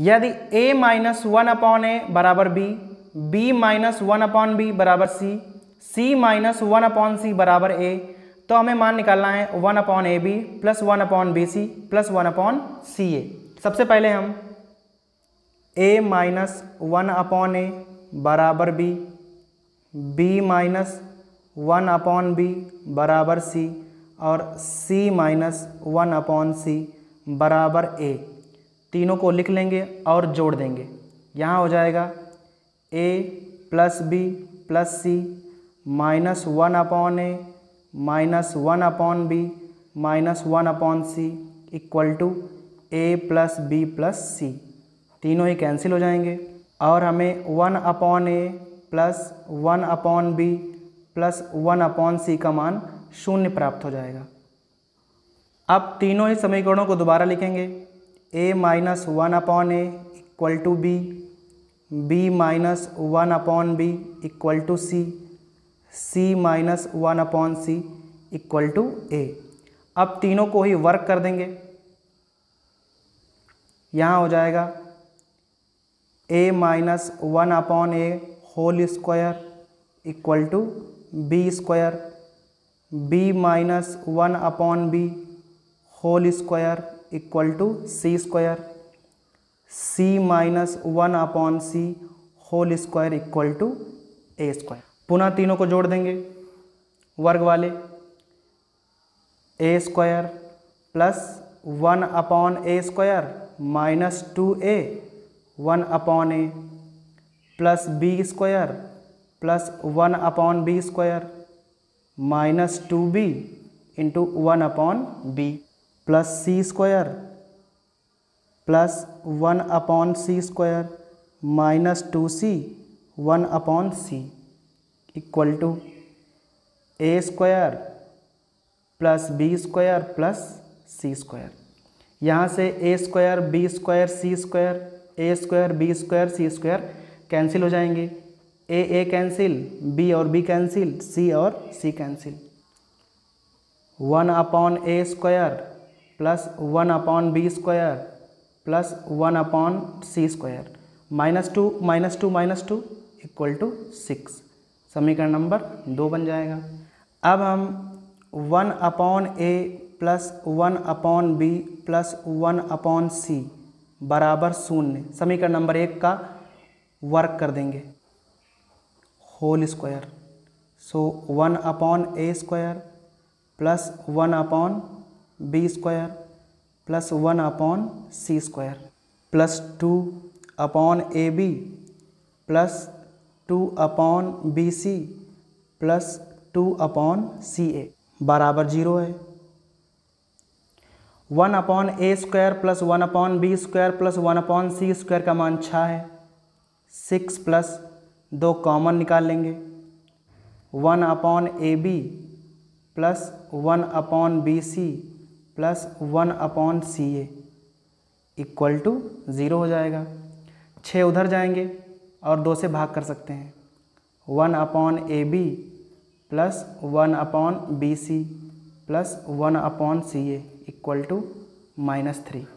यदि a minus one upon A बराबर B, b minus one upon B बराबर C, c minus one upon C बराबर A, तो हमें मान निकालना है one upon A B plus one upon B C plus one upon C A. सबसे पहले हम a minus one upon A बराबर B, b minus one upon B बराबर सी और c minus one upon C बराबर a, तीनों को लिख लेंगे और जोड़ देंगे। यहाँ हो जाएगा a plus B plus C minus one upon A minus one upon B minus one upon C equal to A plus B plus C, तीनों ही कैंसिल हो जाएंगे और हमें one upon A plus one upon B plus one upon C का मान शून्य प्राप्त हो जाएगा। अब तीनों ही समीकरणों को दोबारा लिखेंगे। a minus one upon A equal to B, B minus one upon B equal to C, C minus one upon C equal to A. अब तीनों को ही वर्ग कर देंगे। यहाँ हो जाएगा a minus one upon A whole square equal to B square, b minus one upon B whole square equal to C square, C minus one upon C whole square equal to A square. पुनः तीनों को जोड़ देंगे वर्ग वाले, A square plus one upon A square minus two A one upon A plus B square plus one upon B square minus two B into one upon B plus C square plus one upon C square minus two C one upon C equal to A square plus B square plus C square. यहाँ से A square B square C square, A square B square C square cancel हो जाएंगे। A cancel, B और B cancel, C और C cancel. One upon A square plus one upon B square plus one upon C square minus two minus two minus two equal to six. समीकरण number 2 बन जाएगा। अब हम one upon A plus one upon B plus one upon C बराबर शून्य समीकरण number 1 का work कर देंगे whole square. So one upon A square plus one upon B square plus one upon C square plus two upon A B plus two upon B C plus two upon C A बराबर 0 है। One upon A square plus one upon B square plus one upon C square का मान 6 है। 6 plus 2 common निकाल लेंगे। One upon A B plus one upon B C plus one upon C A equal to 0 हो जाएगा। 6 उधर जाएंगे और 2 से भाग कर सकते हैं। One upon A B plus one upon B C plus one upon C A equal to -3।